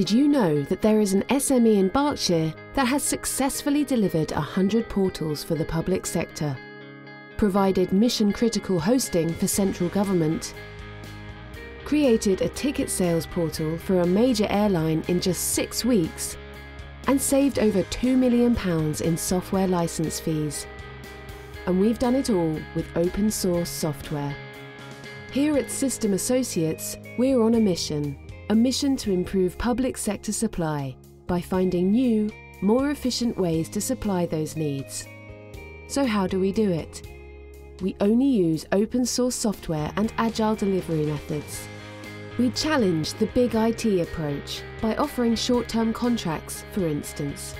Did you know that there is an SME in Berkshire that has successfully delivered 100 portals for the public sector, provided mission-critical hosting for central government, created a ticket sales portal for a major airline in just 6 weeks, and saved over £2 million in software license fees? And we've done it all with open source software. Here at System Associates, we're on a mission to improve public sector supply by finding new, more efficient ways to supply those needs. So how do we do it? We only use open source software and agile delivery methods. We challenge the big IT approach by offering short-term contracts, for instance.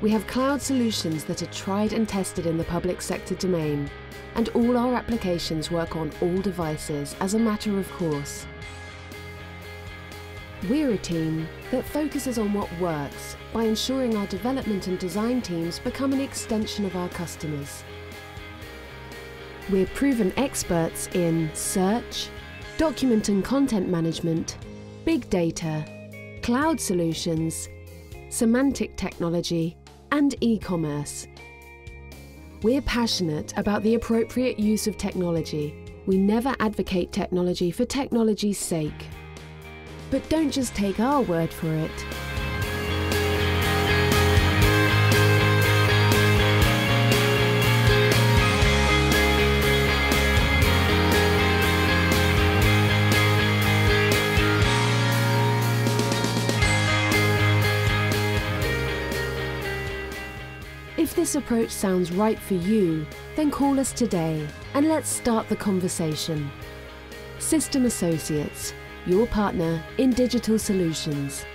We have cloud solutions that are tried and tested in the public sector domain, and all our applications work on all devices as a matter of course. We're a team that focuses on what works by ensuring our development and design teams become an extension of our customers. We're proven experts in search, document and content management, big data, cloud solutions, semantic technology, and e-commerce. We're passionate about the appropriate use of technology. We never advocate technology for technology's sake. But don't just take our word for it. If this approach sounds right for you, then call us today and let's start the conversation. System Associates, your partner in digital solutions.